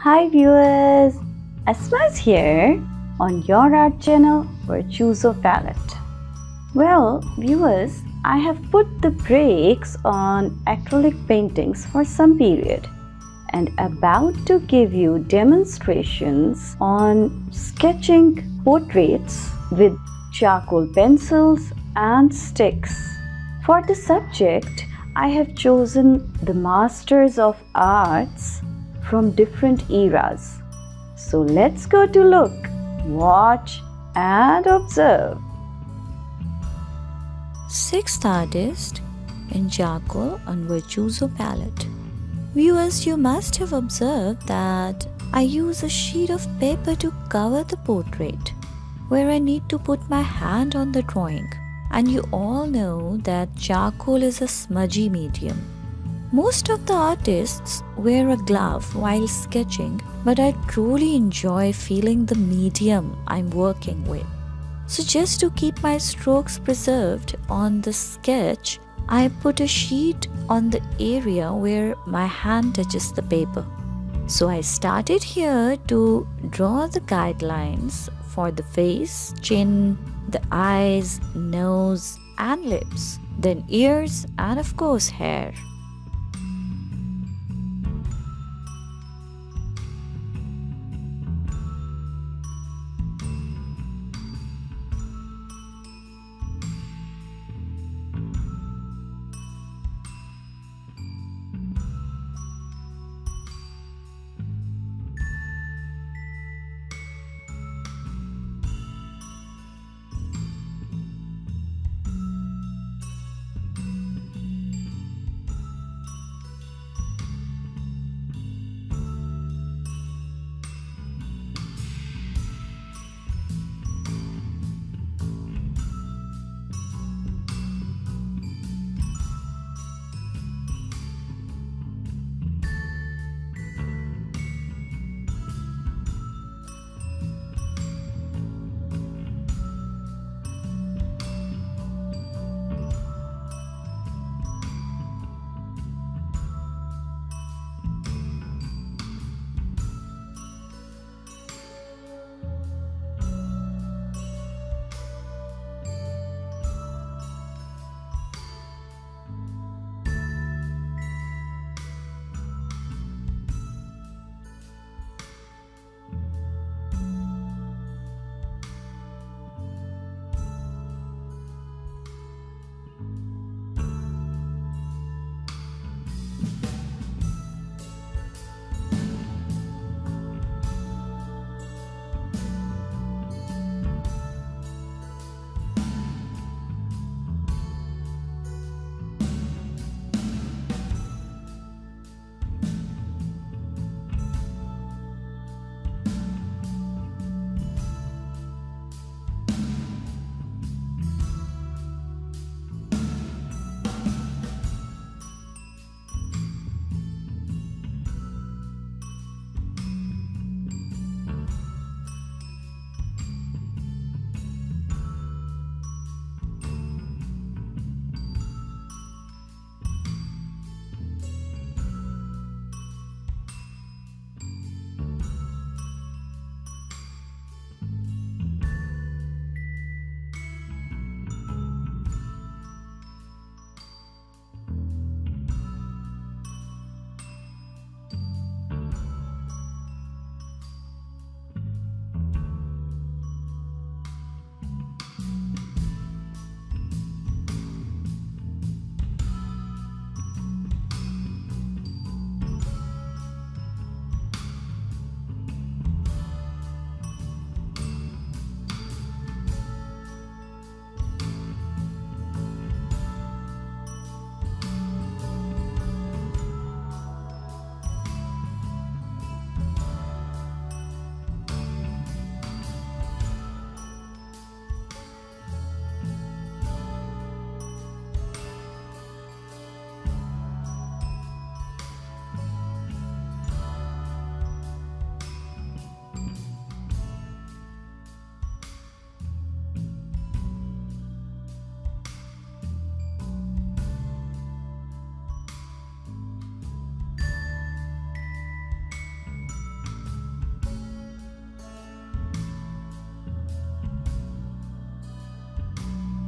Hi viewers, Asma is here on your art channel Virtuoso Palette. Well viewers, I have put the brakes on acrylic paintings for some period and about to give you demonstrations on sketching portraits with charcoal pencils and sticks. For the subject, I have chosen the masters of arts from different eras. So let's go to look, watch and observe. Sixth artist in charcoal on Virtuoso palette. Viewers, you must have observed that I use a sheet of paper to cover the portrait where I need to put my hand on the drawing. And you all know that charcoal is a smudgy medium. Most of the artists wear a glove while sketching, but I truly enjoy feeling the medium I'm working with. So just to keep my strokes preserved on the sketch, I put a sheet on the area where my hand touches the paper. So I started here to draw the guidelines for the face, chin, the eyes, nose and lips, then ears and of course hair.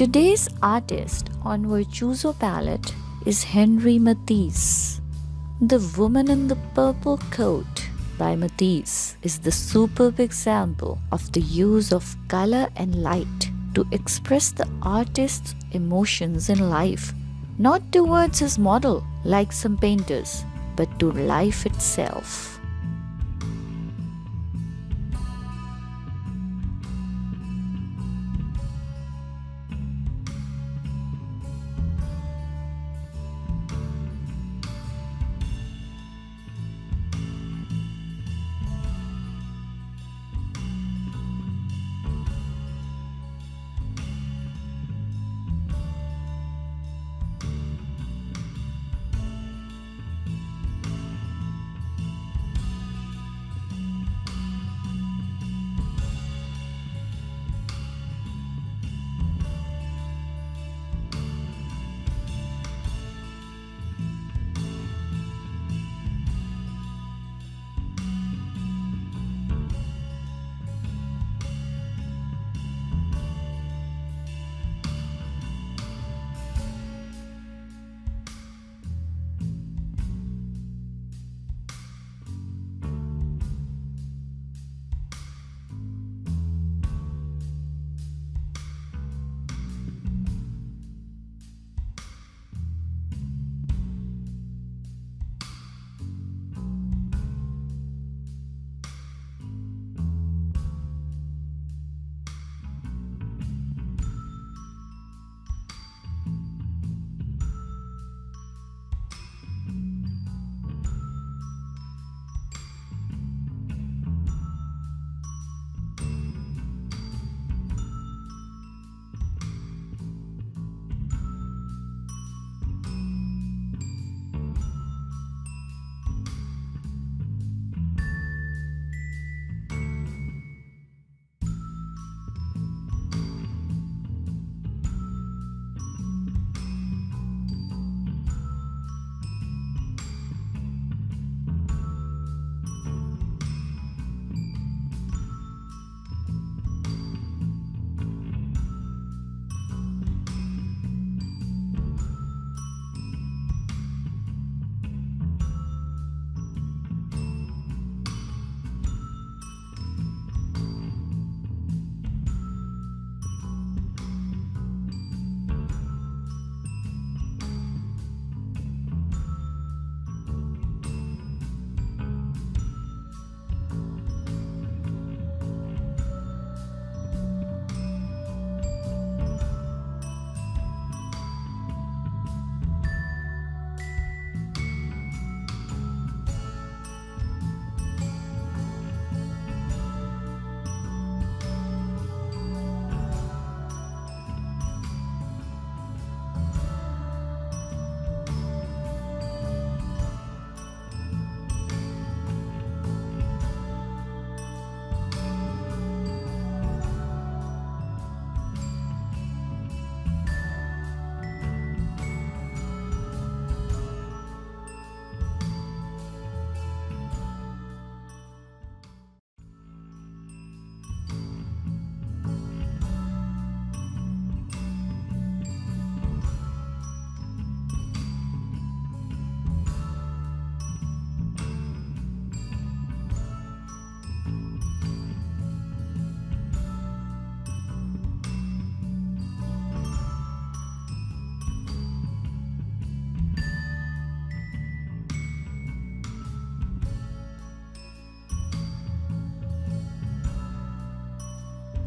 Today's artist on Virtuoso Palette is Henri Matisse. The Woman in the Purple Coat by Matisse is the superb example of the use of color and light to express the artist's emotions in life, not towards his model like some painters, but to life itself.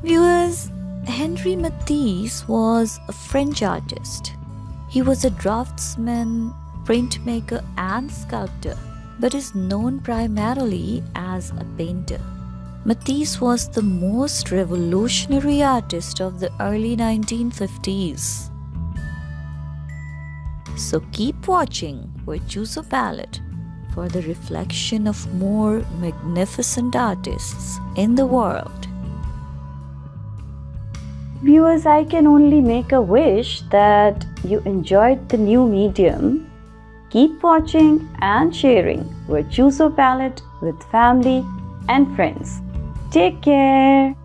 Viewers, Henri Matisse was a French artist. He was a draftsman, printmaker and sculptor, but is known primarily as a painter. Matisse was the most revolutionary artist of the early 1950s. So keep watching Virtuoso Palette for the reflection of more magnificent artists in the world. Viewers, I can only make a wish that you enjoyed the new medium. Keep watching and sharing Virtuoso Palette with family and friends. Take care.